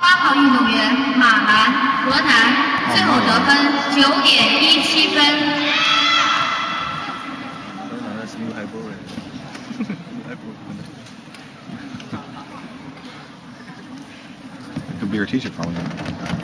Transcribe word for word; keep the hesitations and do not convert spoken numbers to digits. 花跑运动员马兰河南，最后得分九点一七分。I could be your teacher probably.